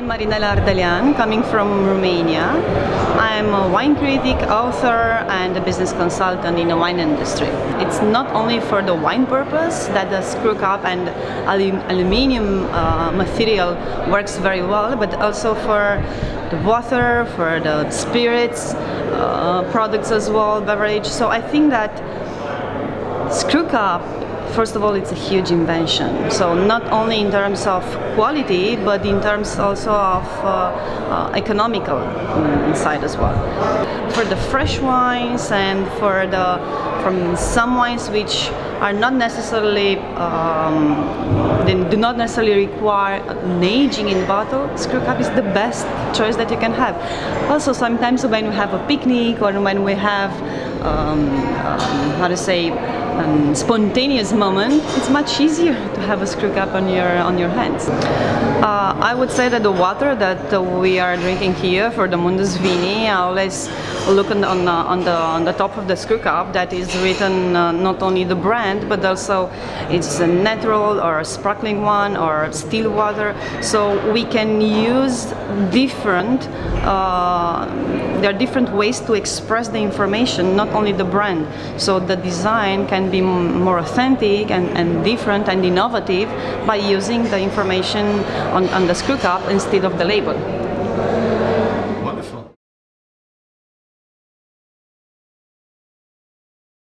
I'm Marinela Ardelean, coming from Romania. I'm a wine critic, author and a business consultant in the wine industry. It's not only for the wine purpose that the screw cap and aluminium material works very well, but also for the water, for the spirits products as well, beverage. So I think that screw cap, first of all, it's a huge invention. So not only in terms of quality, but in terms also of economical side as well. For the fresh wines and for the from some wines which are not necessarily they do not necessarily require an aging in bottle, screw cap is the best choice that you can have. Also, sometimes when we have a picnic or when we have spontaneous moment, it's much easier to have a screw cap on your hands. I would say that the water that we are drinking here for the Mundus Vini, I always look on the top of the screw cap that is written not only the brand, but also it's a natural or a sparkling one or still water. So we can use different. There are different ways to express the information, not only the brand. So the design can be more authentic and different and innovative by using the information on the screw cap instead of the label.